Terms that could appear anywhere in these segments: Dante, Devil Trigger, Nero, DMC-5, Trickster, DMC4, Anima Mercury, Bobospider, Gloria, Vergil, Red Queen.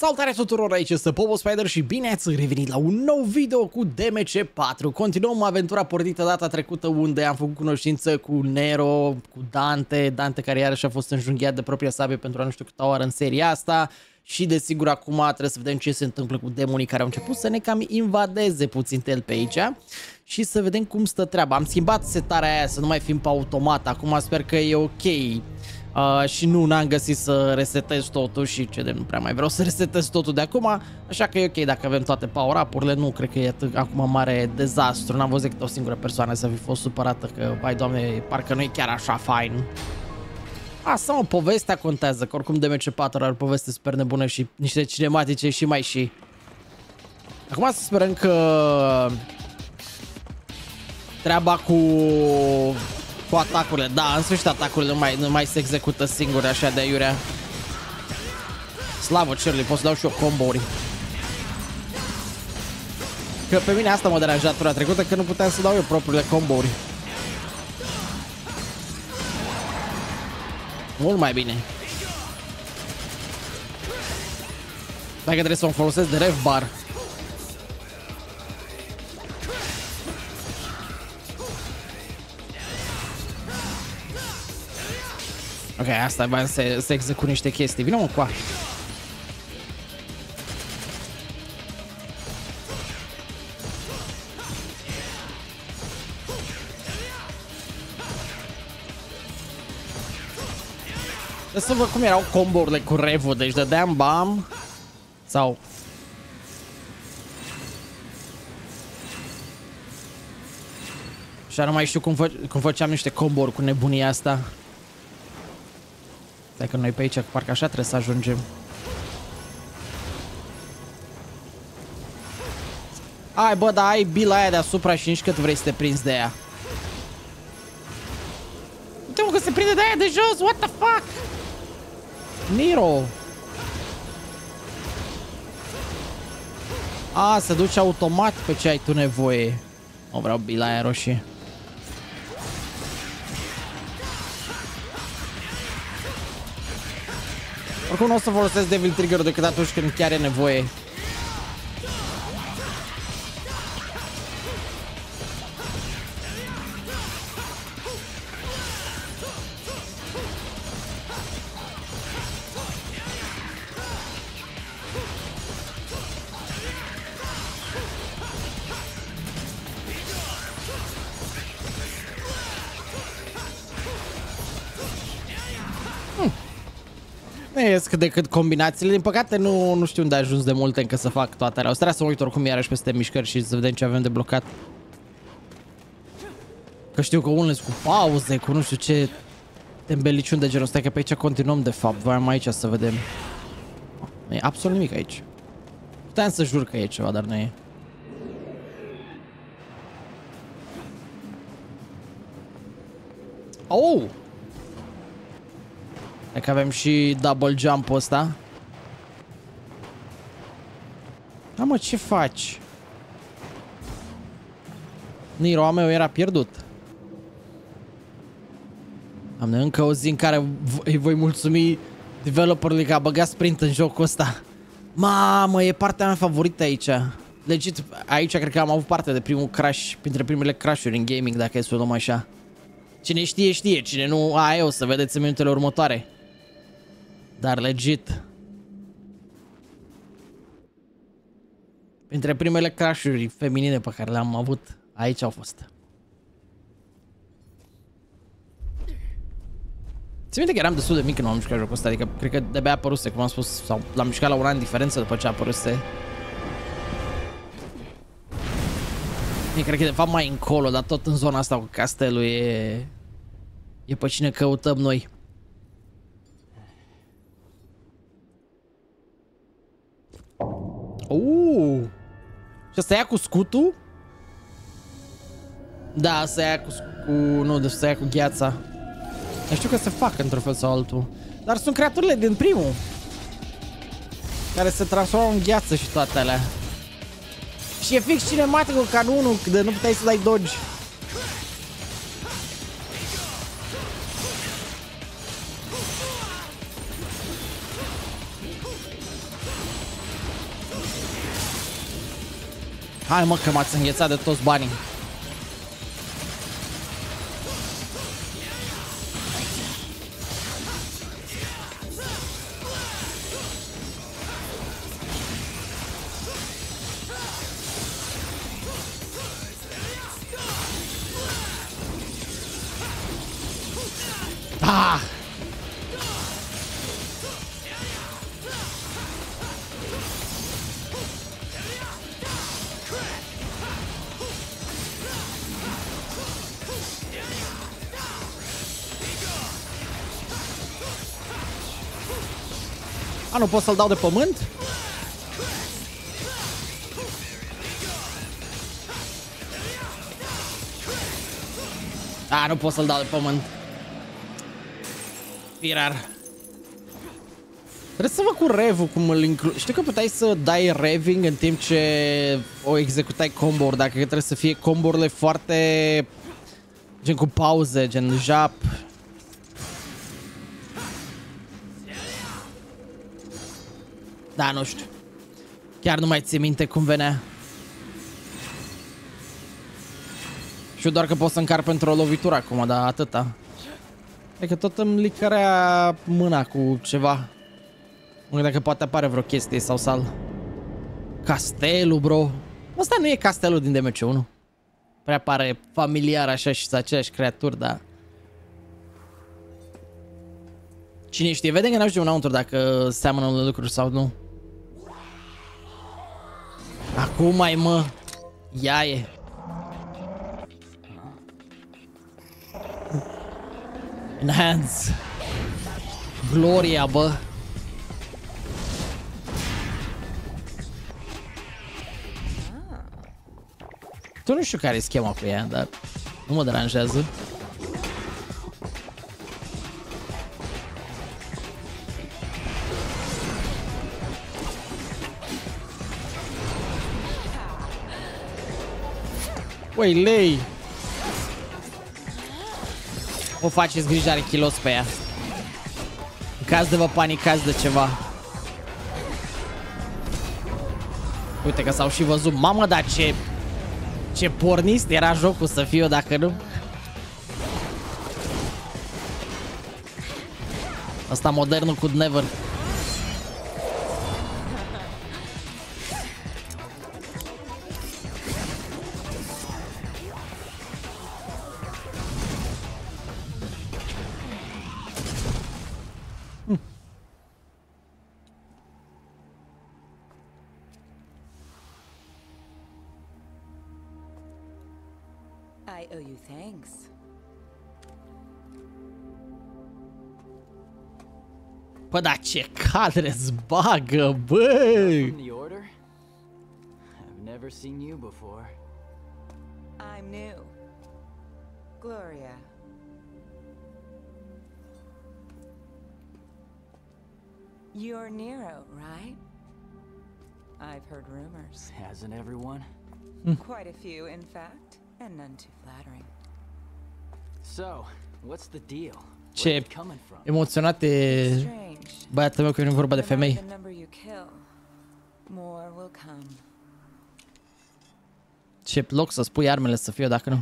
Salutare tuturor, aici este Bobospider și bine ați revenit la un nou video cu DMC4. Continuăm aventura pornită data trecută unde am făcut cunoștință cu Nero, cu Dante care iarăși a fost înjunghiat de propria sabie pentru a nu știu câta oară în seria asta. Și desigur acum trebuie să vedem ce se întâmplă cu demonii care au început să ne cam invadeze puțin el pe aici. Și să vedem cum stă treaba. Am schimbat setarea aia să nu mai fim pe automat, acum sper că e ok. Și nu, n-am găsit să resetez totul și ce de nu prea mai vreau să resetez totul de acum. Așa că e ok dacă avem toate power-up-urile, nu cred că e acum mare dezastru. N-am văzut decât o singură persoană să fi fost supărată că, vai doamne, parcă nu e chiar așa fain. Asta mă, povestea contează, că oricum DMC4 are o poveste super nebună și niște cinematice și mai și. Acum să sperăm că treaba cu atacurile, da, în sfârșit atacurile nu mai se execută singure așa de aiurea. Slavă cerului, pot să dau și eu combo-uri. Că pe mine asta m-a deranjat tura trecută, că nu puteam să dau eu propriile combo-uri. Mult mai bine. Dacă trebuie să o folosesc de ref bar. Ok, asta e, se execut niște chestii. Vino mă coa. Să văd cum erau combo-urile cu rev-ul, deci dădeam bam sau... Și nu mai știu cum făceam niște combo-uri cu nebunia asta. Dacă noi pe aici, parcă așa trebuie să ajungem. Ai bă, dar ai bila aia deasupra și nici cât vrei să te prinzi de ea. Uite mă că se prinde de aia de jos, what the fuck? Nero. A, se duce automat pe ce ai tu nevoie. O, vreau bila aia roșie. Oricum nu o să folosesc Devil Trigger decât atunci când chiar e nevoie. Cât de cât combinațiile, din păcate nu știu unde a ajuns de multe încă să fac toate alea. O să trebuie să mă uit oricum iarăși peste mișcări și să vedem ce avem de blocat. Că știu că unele sunt cu pauze, cu nu știu ce tembeliciuni de genul ăsta, că pe aici continuăm de fapt, voiam aici să vedem. Nu e absolut nimic aici. Puteam să jur că e ceva, dar nu e. Oh! Că avem și double jump-ul ăsta. Da mă, ce faci? Nero-a meu era pierdut. Am încă o zi în care îi voi mulțumi developerului că a băgat sprint în jocul ăsta. Mamă, e partea mea favorită aici. Legit, aici cred că am avut parte de primul crash, printre primele crash-uri în gaming, dacă e să o luăm așa. Cine știe, știe. Cine nu, aia o să vedeți în minutele următoare. Dar legit. Printre primele crash-uri feminine pe care le-am avut, aici au fost. Ți-mi minte că eram destul de mic când am mișcat jocul ăsta, adică cred că de-abia apăruse, cum am spus, sau l-am mișcat la un an diferență după ce apăruse. Eu cred că de fapt mai încolo, dar tot în zona asta cu castelul e pe cine căutăm noi. Și asta ia cu scutul? Da, să ia cu nu, deci să ia cu gheața. Eu știu că se fac într-un fel sau altul. Dar sunt creaturile din primul care se transformă în gheață și toate alea. Și e fix cinematicul ca în unul, de nu puteai să dai dodge. Hai mă, că m-ați înghețat de toți banii. Ah! A, nu pot să-l dau de pământ? A, nu pot să-l dau de pământ. Pirar. Trebuie să văd cu rev-ul cum îl inclui. Știu că puteai să dai reving în timp ce o executai combo-uri, dacă trebuie să fie combo-urile foarte... gen cu pauze, gen jap. Da, nu știu. Chiar nu mai ții minte cum venea. Știu doar că pot să încarc pentru o lovitură acum, dar atâta. E că tot îmi licărea mâna cu ceva. Mă gândeam că poate apare vreo chestie sau sal. Castelul, bro. Asta nu e castelul din DMC1. Prea pare familiar așa și aceeași creaturi, dar... Cine știe, vedem că n-aș de înăuntru dacă seamănă unele lucruri sau nu. Acum mai mă. Iaie. Enhance. Gloria, bă. Tu nu știu care e schema cu ea, dar nu mă deranjează. Uai, lei! O faceți grijă, are kilos pe ea. În caz de vă panicați de ceva. Uite că s-au și văzut. Mamă, dar ce pornist era jocul să fiu, dacă nu. Asta modernul cu never. Bă, dar ce cadre-ți bagă, băi! I'm new. Gloria. You're Nero, right? I've heard rumors. Hasn't everyone? Quite a few, in fact, and none too flattering. So, what's the deal? Ce emoționat e băiatul meu că vine vorba de femei. Ce loc să spui armele să fie, dacă nu.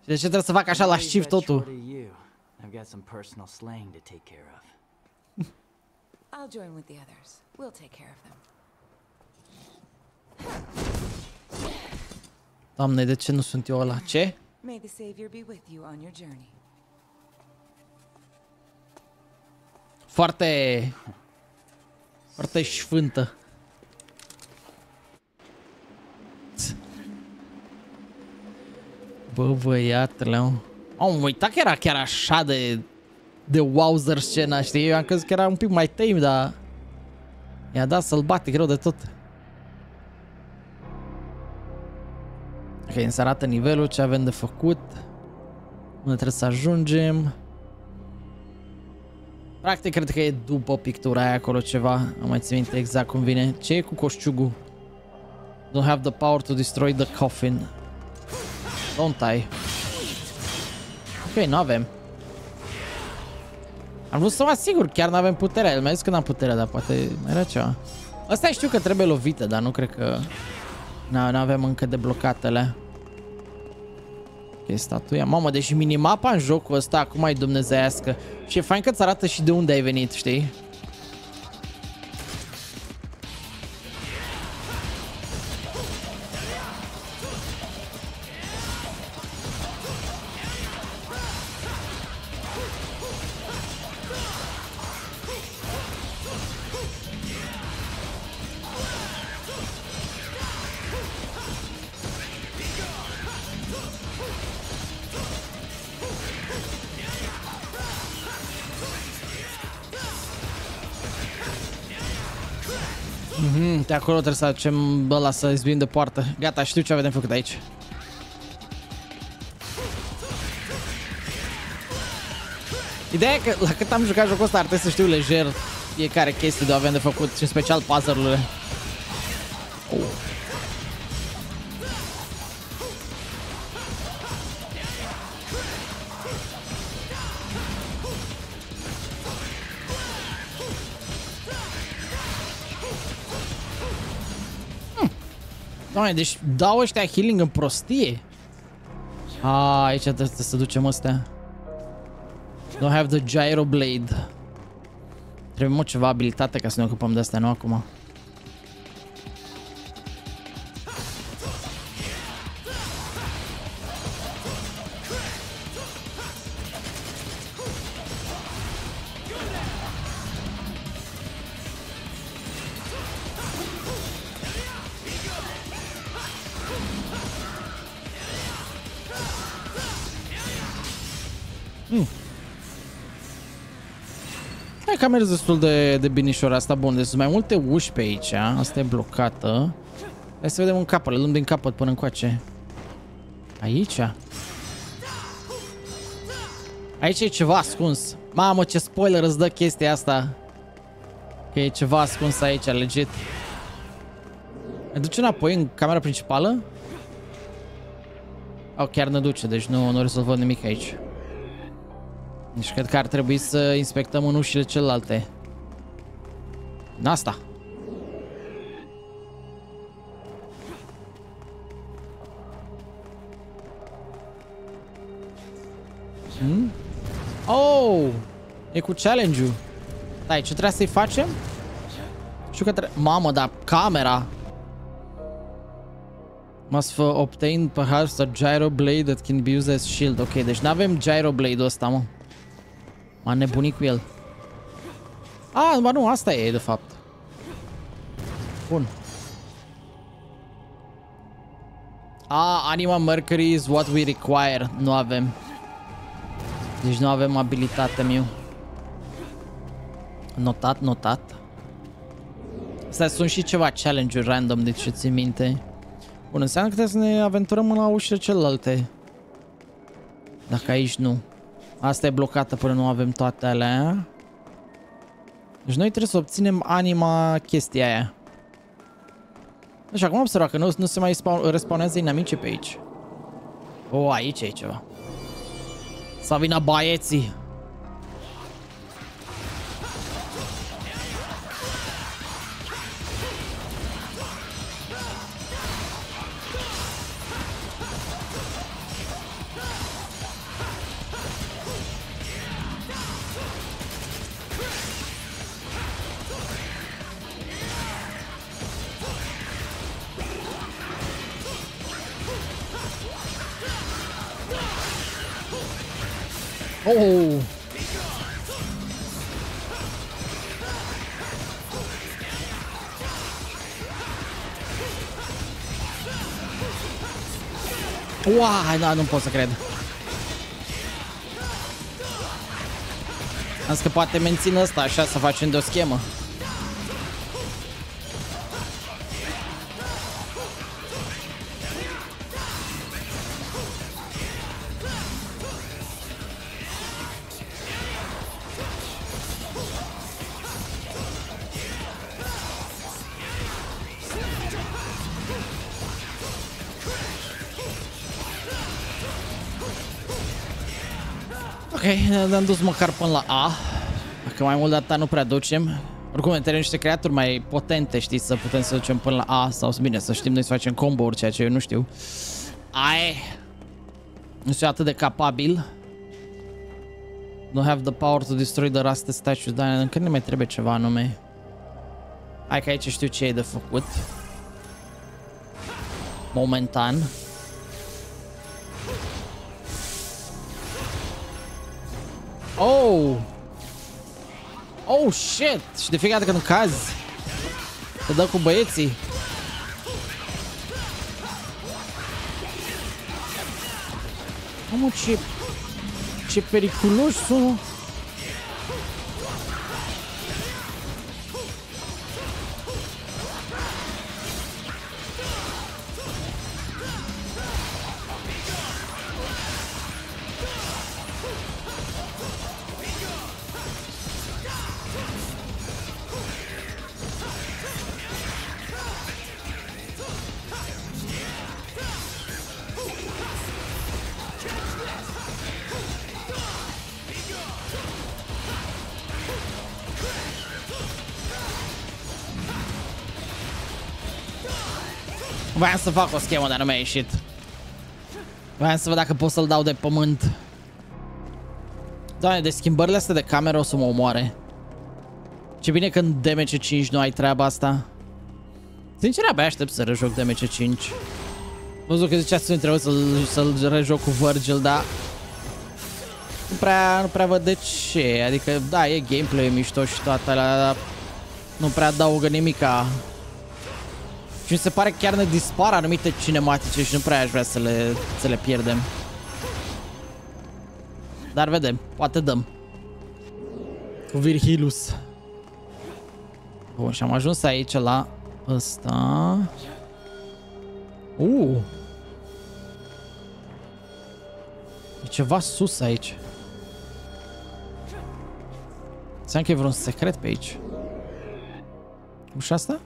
Și de ce trebuie să fac așa la shift totul? Doamne, de ce nu sunt eu ăla? Ce? Foarte sfântă. Bă, băiatele. Am uitat că era chiar așa de wowzer scena, știi? Eu am crezut că era un pic mai tame, dar i-a dat sălbatic rău de tot. Ok, îmi se arată nivelul, ce avem de făcut, unde trebuie să ajungem. Practic, cred că e după pictura aia acolo ceva. Am mai ținut exact cum vine. Ce e cu coșciugul? Don't have the power to destroy the coffin. Don't die. Ok, nu avem. Am vrut să mă asigur, chiar nu avem puterea. El mi-a zis că n-am puterea, dar poate mai era ceva. Asta știu că trebuie lovită, dar nu cred că... N-avem încă deblocatele. E statuia. Mamă, deși minimapa în jocul ăsta acum e dumnezeiască. Și e fain că-ți arată și de unde ai venit, știi? De acolo trebuie să aducem ăla să izbim de poartă. Gata, știu ce avem de făcut aici. Ideea e că la cât am jucat jocul ăsta ar trebui să știu lejer fiecare chestie de avem de făcut și în special puzzle-urile. Deci dau ăștia healing în prostie. A, aici trebuie să ducem astea. Don't have the gyro blade. Trebuie mult ceva abilitate ca să ne ocupăm de astea, nu acum. A mers destul de binișor asta. Bun, deci sunt mai multe uși pe aici. Asta e blocată. Hai să vedem în capăt, le luăm din capăt până încoace. Aici? Aici e ceva ascuns. Mamă, ce spoiler îți dă chestia asta. Că e ceva ascuns aici, legit. Ne duce înapoi în camera principală? Au, chiar ne duce, deci nu rezolvăm nimic aici. Deci cred că ar trebui să inspectăm în ușile celelalte. În asta. Hmm? Oh! E cu challenge-ul. Stai, ce trebuie să-i facem? Știu că trebuie... Mamă, dar camera! Must obtain perhaps a gyro blade that can be used as shield. Ok, deci n-avem gyro blade-ul ăsta, mă. M-a nebunit cu el. A, ba nu, asta e de fapt. Bun. A, Anima Mercury is what we require. Nu avem. Deci nu avem abilitatea mea. Notat, notat. Astea sunt și ceva challenge-uri random, deci ce ții minte. Bun, înseamnă că trebuie să ne aventurăm la ușile celelalte. Dacă aici nu. Asta e blocată până nu avem toate alea. Deci noi trebuie să obținem anima chestia aia. Deci acum observa că nu se mai respawnează inamicii pe aici. O, aici e ceva. Să vină baieții. Oh! Uai, da, nu pot să cred. Am că poate mențin asta așa, să facem de o schemă. Ne-am dus măcar până la A. Dacă mai mult de atâta nu prea ducem. Oricum, în niște creaturi mai potente, știi, să putem să ducem până la A sau, bine, să știm noi să facem combo-uri, ceea ce eu nu știu. Ai... Nu sunt atât de capabil. Don't have the power to destroy the rusted statues, dar încă ne mai trebuie ceva anume. Hai că aici știu ce e de făcut. Momentan. Oh! Oh, shit! Și de fiecare dată când cazi, te dă cu băieții. Mamă, ce periculos sunt! Voiam să fac o schemă, dar nu mi-a ieșit. Voiam să văd dacă pot să-l dau de pământ. Doamne, de schimbările astea de cameră o să mă omoare. Ce bine că în DMC5 nu ai treaba asta. Sincer, abia aștept să rejoc DMC5. Văzut că zicea să nu trebuie să-l rejoc cu Vergil, dar... Nu prea văd de ce. Adică, da, e gameplay, e mișto și toate alea, dar... Nu prea adaugă nimica. Și mi se pare că chiar ne dispar anumite cinematice și nu prea aș vrea să le pierdem. Dar vedem, poate dăm. Cu Virgilus. Bun, și am ajuns aici la ăsta. E ceva sus aici. Înseamnă că e vreun secret pe aici. Ușa asta?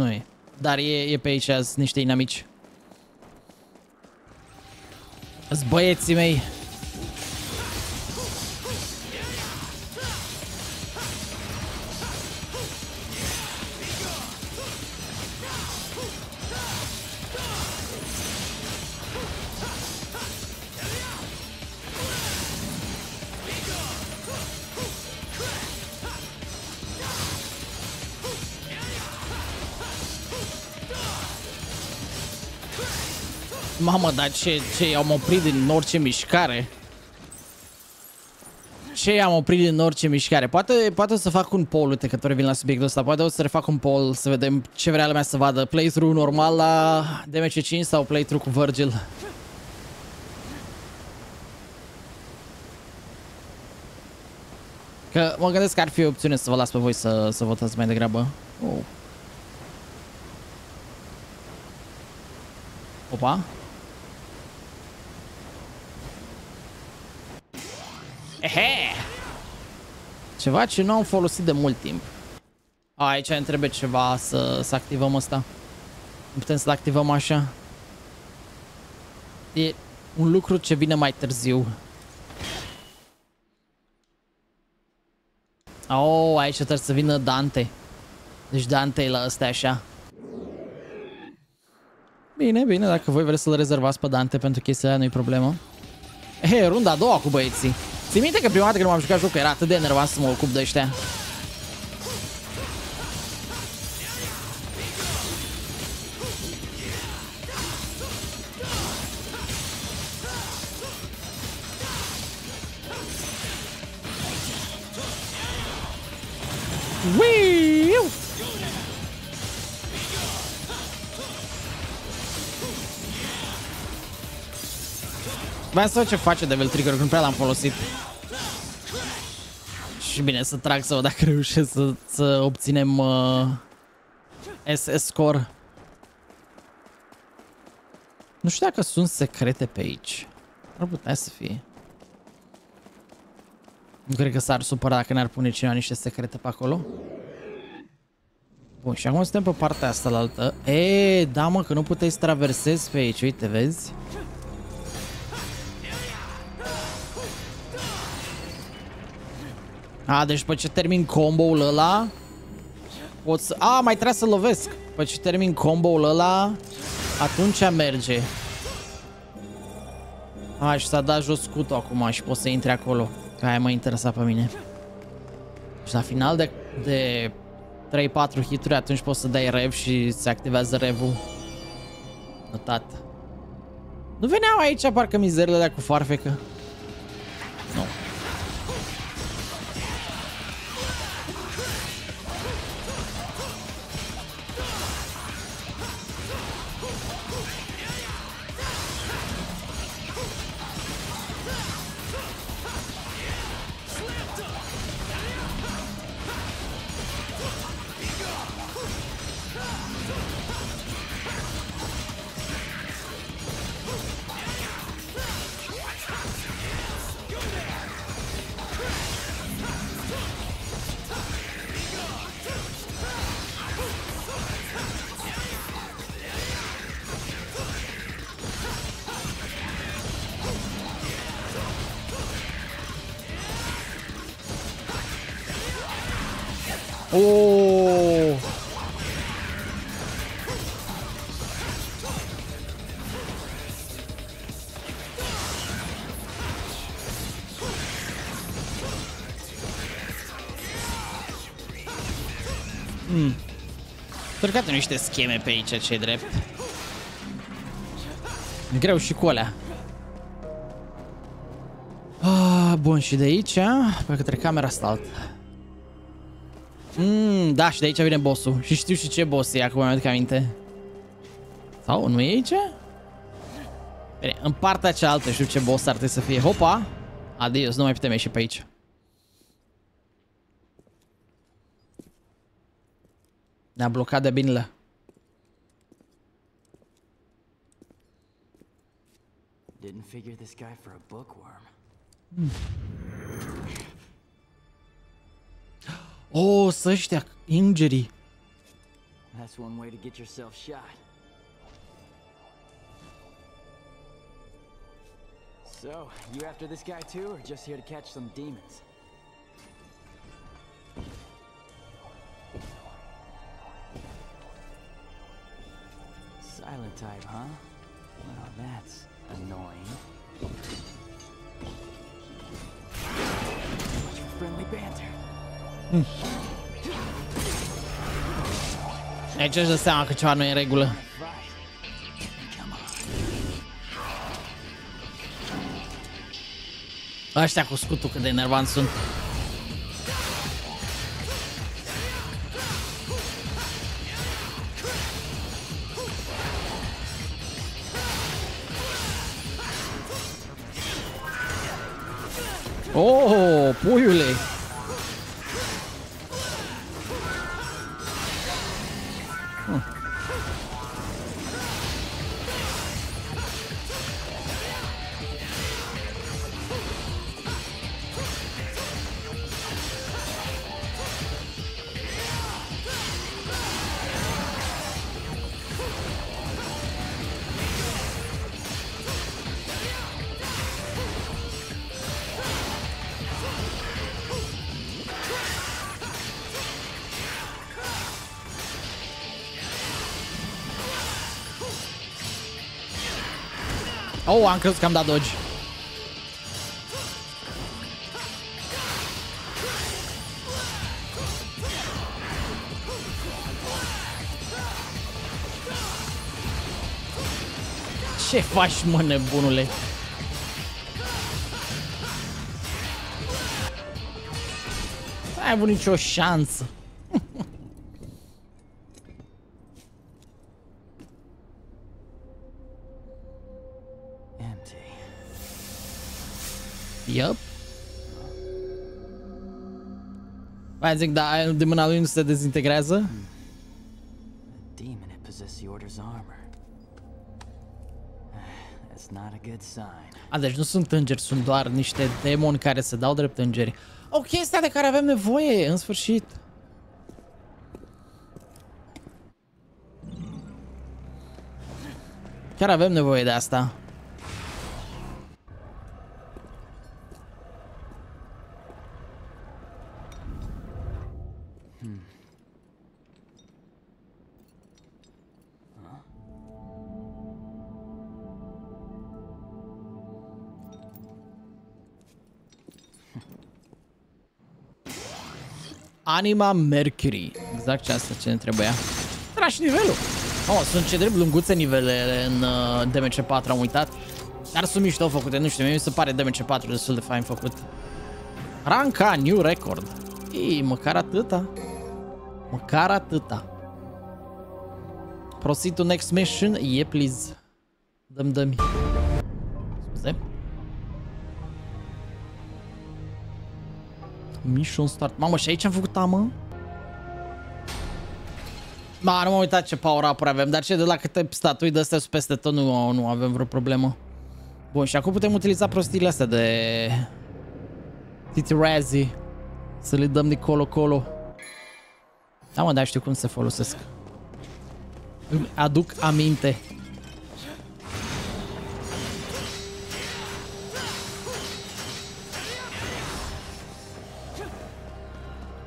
Nu e, dar e pe aici azi niște inamici. Azi băieții mei. Mamă, dar ce i-am oprit din orice mișcare? Ce i-am oprit din orice mișcare? Poate o să fac un poll, uite că tot revin la subiectul ăsta. Poate o să refac un poll să vedem ce vrea lumea să vadă. Playthrough normal la DMC5 sau playthrough cu Vergil? Că mă gândesc că ar fi o opțiune să vă las pe voi să votați mai degrabă. Opa! Ehe! Ceva ce nu am folosit de mult timp. Aici îmi trebuie ceva să activăm asta. Nu putem să-l activăm așa. E un lucru ce vine mai târziu. Oh, aici trebuie să vină Dante. Deci Dante e la ăsta așa. Bine, bine, dacă voi vreți să-l rezervați pe Dante pentru chestia aia, nu-i problemă. He, runda a doua cu băieții. Țin minte că prima dată când m-am jucat jocul era atât de enervat să mă ocup de ăștia. Vreau să văd ce face Devil Trigger, când prea l-am folosit. Și bine, să trag să văd dacă reușesc să obținem SS-score. Nu știu dacă sunt secrete pe aici. Ar putea să fie. Nu cred că s-ar supăra dacă ne-ar pune cineva niște secrete pe acolo. Bun, și acum suntem pe partea asta la altă. E, da mă, că nu puteai să traversezi pe aici, uite, vezi? A, deci după ce termin combo-ul ăla pot să... A, mai trebuie să lovesc. După ce termin combo-ul ăla, atunci merge. A, și s-a dat jos scutul acum și pot să intre acolo. Că aia m-a interesat pe mine. Și la final de 3-4 hituri, atunci poți să dai rev și se activează revul. Notat. Nu veneau aici parcă mizerile alea cu farfecă. Nu. Oh. Tărcat niște scheme pe aici, ce-i drept. Greu și cu alea. Ah, bun, și de aici, pe către camera asta altă. Da, și de aici vine boss-ul. Și știu și ce boss e, acum mi-am aduc aminte. Sau, nu e aici? Bine, în partea cealaltă știu ce boss ar trebui să fie. Hopa! Adios, nu mai putem ieși pe aici. Ne-a blocat de binele. Oh, să ăștia ingerii. Silent type, huh? Well, that's annoying. Watch your friendly banter. Aici își dă seama că ceva nu e în regulă. Ăștia cu scutul cât de enervanți sunt. Oh, puiule! Oh, am crezut că am dat dodge. Ce faci, mă, nebunule? N-ai avut nicio șansă. Yep. Hai, zic, da, de mâna lui nu se dezintegrează? A, deci nu sunt îngeri, sunt doar niște demoni care se dau drept îngeri. O chestie de care avem nevoie, în sfârșit. Chiar avem nevoie de asta. Anima Mercury. Exact ce asta ce ne trebuia. Trași nivelul. Oh, sunt ce drept lunguțe nivelele în DMC4, am uitat. Dar sunt mișto făcute, nu știu, mi se pare DMC4 destul de fain făcut. Ranca new record. Ei, măcar atâta. Măcar atâta. Proceed to next mission. Yeah, please. Dăm-mi. Scuze. Mission start. Mamă, și aici am făcut amă? Ma, nu m-am uitat ce power-up-uri avem, dar ce de la câte statui de astea peste tot nu avem vreo problemă. Bun, și acum putem utiliza prostiile astea de... Titirazi. Să le dăm de colo-colo. Da, mă, dar știu cum se folosesc. Îmi aduc aminte.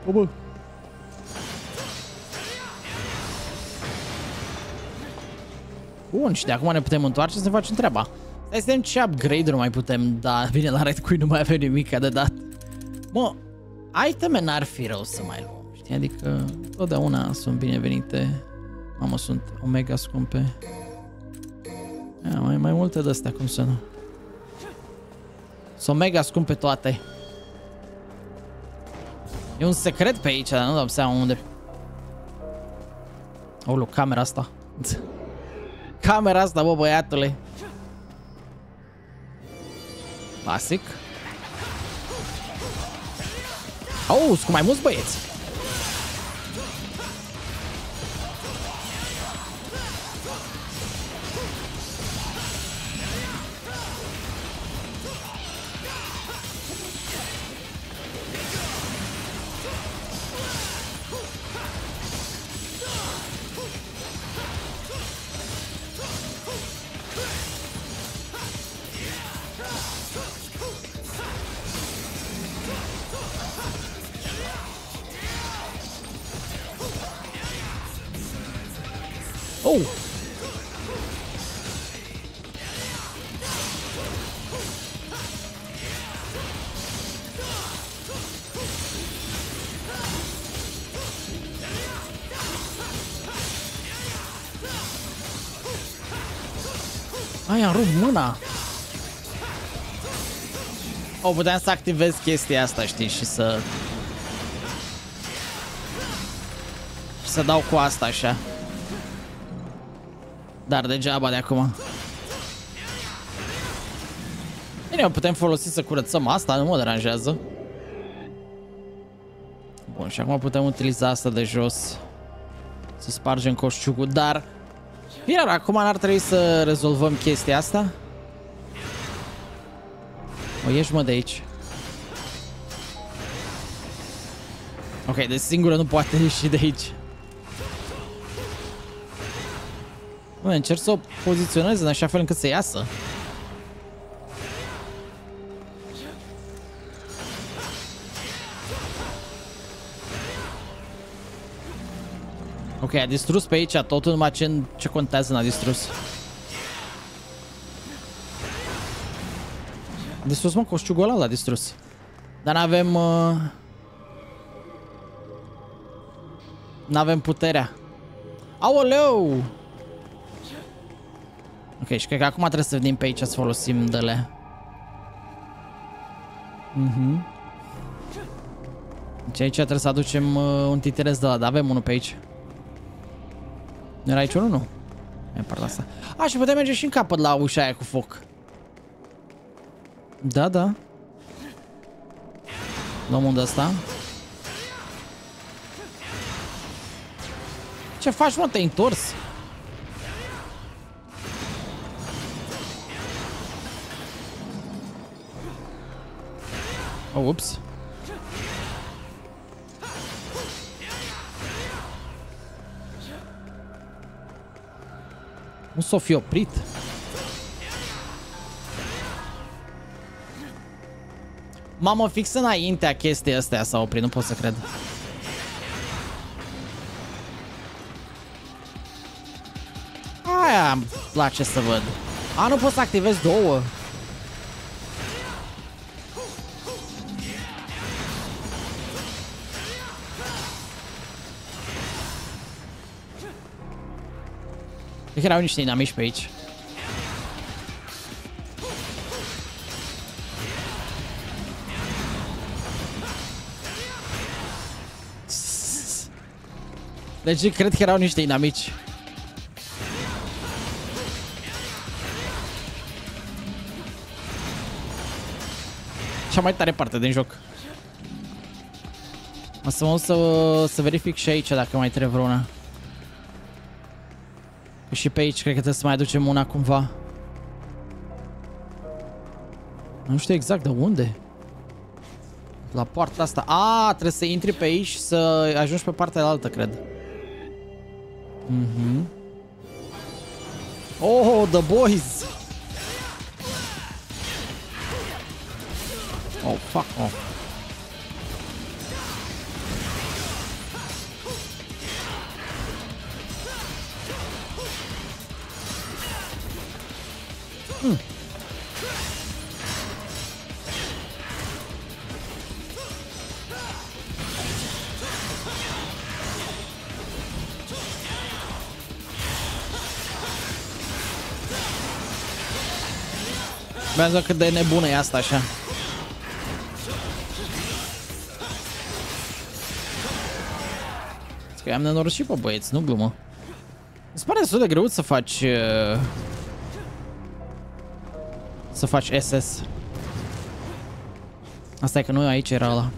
O, bă. Bun, și de acum ne putem întoarce să ne facem treaba. Stai să vedem ce upgrade nu mai putem da. Bine, la Red Queen nu mai avem nimic de dat. Mă, iteme n-ar fi rău să mai luăm, știi? Adică, totdeauna sunt binevenite. Mamă, sunt omega scumpe. Ia, mai multe de astea, cum să nu? Sunt omega scumpe toate. E un secret pe aici, dar nu dau seama unde. Aoleu, camera asta. Camera asta, bă, băiatule. Clasic. Au, cu mai mulți băieți. Oh! Ai, am rupt mâna! O, puteam să activez chestia asta, știi, și să... să dau cu asta, așa. Dar degeaba de acum. Bine, putem folosi să curățăm asta, nu mă deranjează. Bun, și acum putem utiliza asta de jos. Să spargem coșciugul, dar... bine, acum n-ar trebui să rezolvăm chestia asta. O, ieși mă de aici. Ok, deci singură nu poate ieși de aici. Mă, încerc să o poziționez în așa fel încât să iasă. Ok, a distrus pe aici totul, numai ce contează n-a distrus. A distrus, mă, coșciugul ăla l-a distrus. Dar n-avem... n-avem puterea. Aoleu! Ok, și cred că acum trebuie să venim pe aici să folosim de-le. Deci aici trebuie să aducem un titirez de la, dar avem unul pe aici. Nu era aici unul, nu? E partea asta. A, și putem merge și în capăt la ușa aia cu foc. Da, da. Luăm unde asta. Ce faci, mă? Te-ai întors? Oh, ups. Nu s-o fi oprit. Mamă, fix înaintea chestii astea s-a oprit, nu pot să cred. Aia îmi place să văd. A, nu pot să activez două. Die gaan nou niet naar mis page. Deci cred că erau niște inamici. Cea mai tare parte din joc. O să mă duc să verific și aici dacă mai trebuie vreuna. Și pe aici cred că trebuie să mai aducem una cumva. Nu știu exact de unde. La poarta asta. A, trebuie să intri pe aici și să ajungi pe partea altă, cred. Mhm. Oh, the boys! Oh, fuck off. Hmm. Vează cât de nebună e asta așa. Că am nenorocit pe băieți, nu glumă. Îți pare destul de greu să faci... să faci SS. Asta e că nu aici era ăla.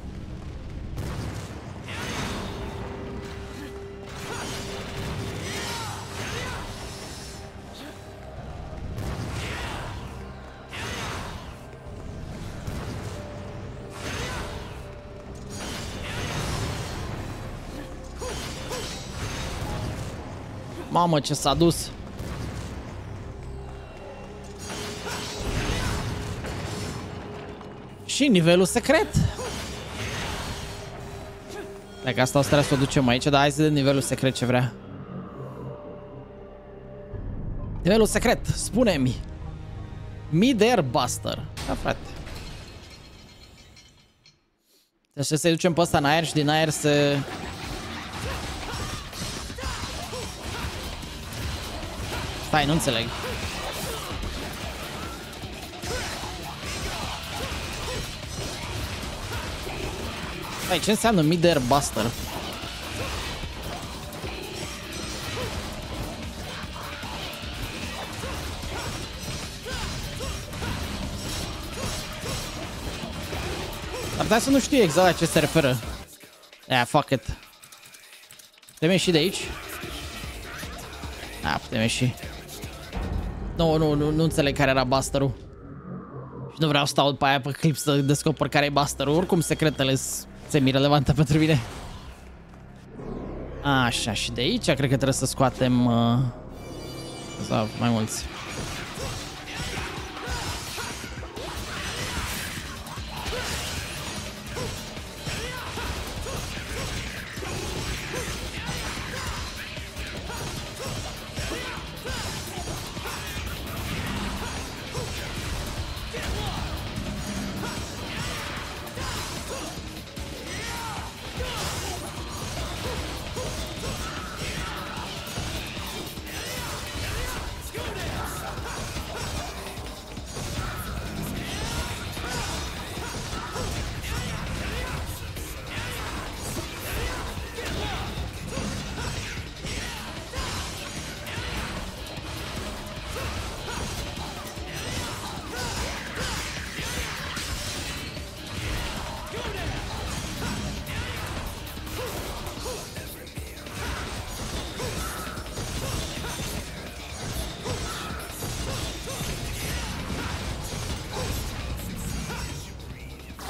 Mamă, ce s-a dus. Și nivelul secret. Dacă asta o să o ducem aici, dar hai să vedem nivelul secret ce vrea. Nivelul secret, spune-mi. Mid-air buster. Da, frate. Deci să-i ducem pe ăsta în aer și din aer să... Stai, nu înțeleg. Stai, ce înseamnă mid-air buster? Ar trebui să nu știu exact la ce se referă. Yeah, fuck it. Putem ieși de aici? Ah, putem ieși. Nu înțeleg care era buster-ul. Și nu vreau să stau după aia pe clip să descoper care e buster-ul. Oricum secretele sunt semi-relevante pentru mine. Așa, și de aici cred că trebuie să scoatem sau mai mulți.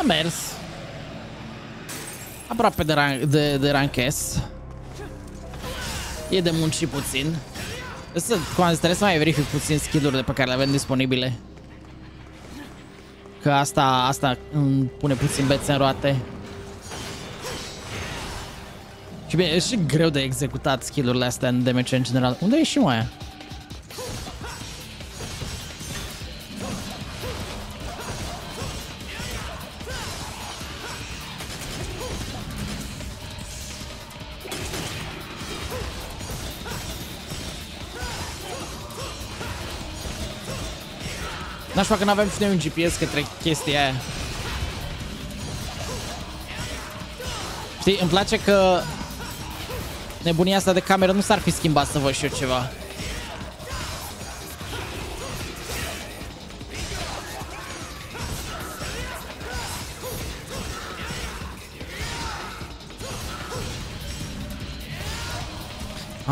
Mers. Aproape de rank S. E de muncit puțin. Trebuie să mai verific puțin skill-uri de pe care le avem disponibile. Că asta îmi pune puțin bețe în roate. Și bine, e și greu de executat skill-urile astea în DMC în general. Unde e și mai? N-aș că n-aveam și noi un GPS către chestia aia. Știi, îmi place că nebunia asta de cameră nu s-ar fi schimbat, să văd și eu ceva.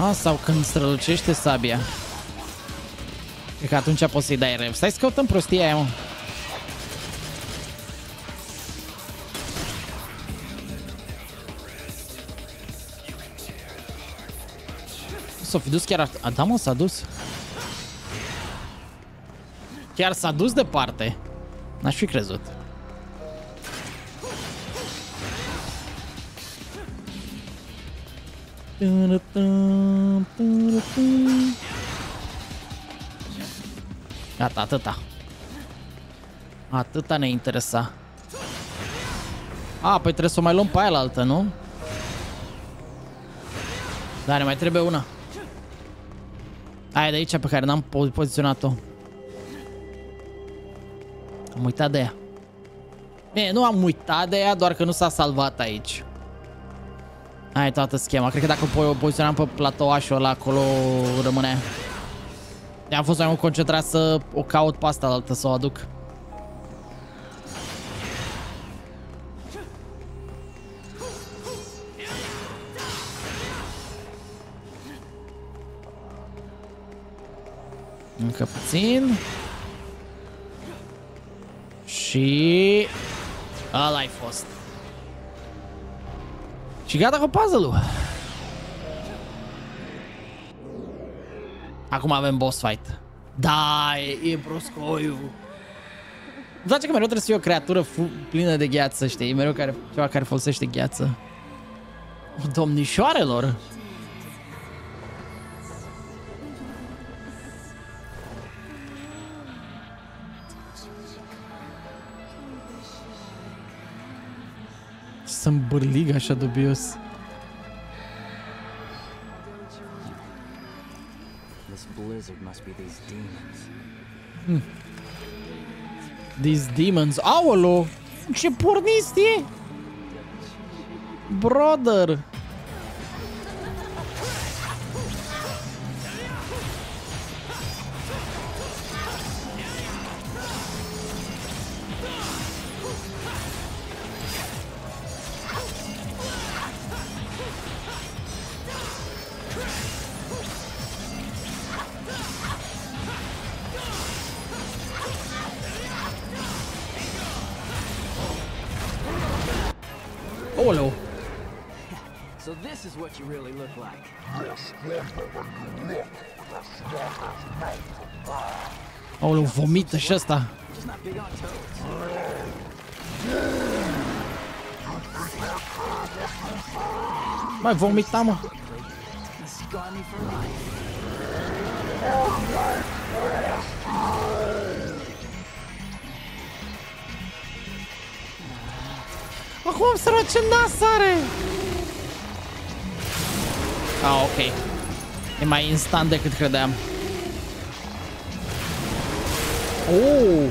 Ah, sau când strălucește sabia. Cred că atunci poți să-i dai rev. Stai să căutăm prostia aia, mă. S-a fi dus chiar... A, da, mă, s-a dus. Chiar s-a dus departe. N-aș fi crezut. Gata, atâta. Atâta ne interesa. A, păi trebuie să o mai luăm pe aia la altă, nu? Dar ne mai trebuie una. Aia de aici pe care n-am poziționat-o. Am uitat de ea. Bine, nu am uitat de ea, doar că nu s-a salvat aici. Aia e toată schema. Cred că dacă o poziționam pe platouașul ăla, acolo rămâne. Am fost mai mult concentrat să o caut pe asta la altă, să o aduc. Încă puțin. Și... ăla-i fost. Și gata cu puzzle-ul. Acum avem boss fight. Da, e broscoiu. Îmi place că mereu trebuie să fie o creatură plină de gheață, știi? Mereu care, ceva care folosește gheață. Domnișoarelor! Să-mi bârlig așa dubios. These demons. Aolo! Ce pornist e? Brother! You really look like. Aoleu, vomită și asta. Mai vomita, mă. Acum săracem nas are. Ah, ok. E mai instant decât credeam. Oh!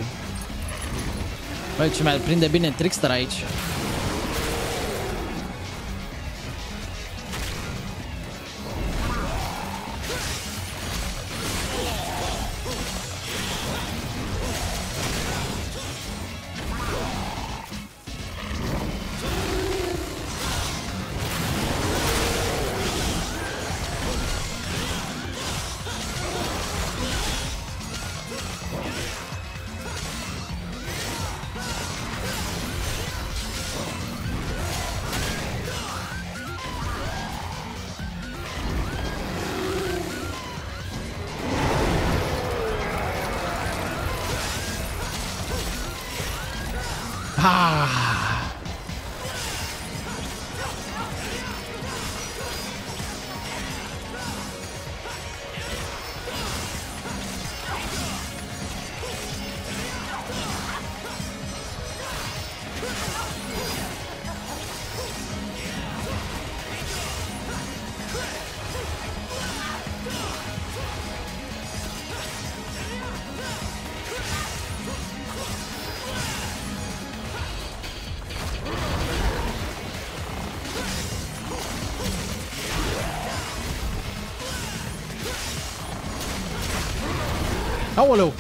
Băi, ce mai prinde bine Trickster aici. Aoleu!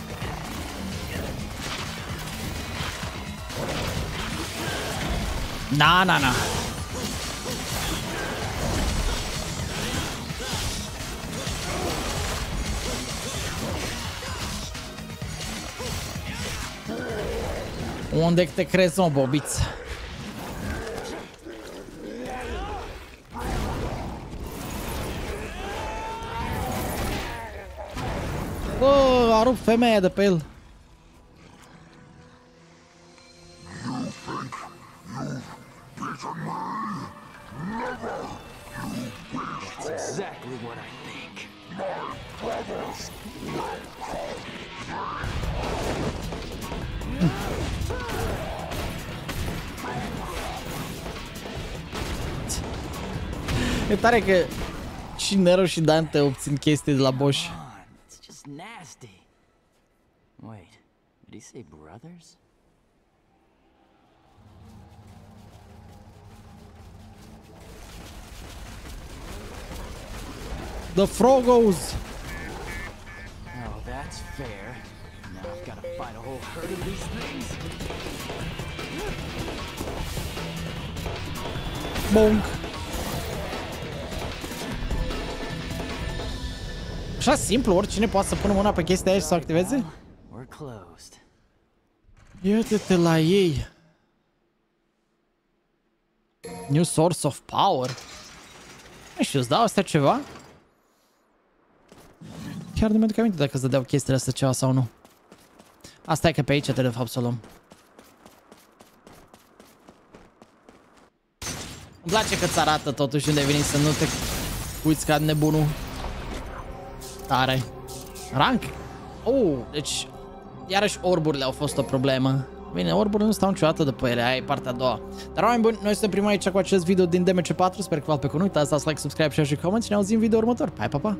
Na, na, na. Unde te crezi, om, bobiț? Bă, a rupt femeia de pe el. E tare că și Nero și Dante obțin chestii de la Bosch. Nasty. Wait, did he say brothers? The Frogos! Oh, that's fair. Now I've got to fight a whole herd of these things. Bonk. Așa simplu, oricine poate să pună mâna pe chestia aia și să o activeze? Ia uite-te la ei. New source of power. Nu știu, îți dau astea ceva? Chiar nu mi-aduc aminte dacă îți dădeau chestiile astea ceva sau nu. Asta e că pe aici trebuie de fapt să o luăm. Îmi place că ți arată totuși unde veni, să nu te uiți ca nebunul. Tare. Rank? Oh, deci iarăși orburile au fost o problemă. Bine, orburile nu stau niciodată după ele, aia e partea a doua. Dar oameni buni, noi suntem primul aici cu acest video din DMC4. Sper că v-ați plăcut, nu uitați să dați like, subscribe, share și comment și ne auzim în video următor. Hai, pa, pa!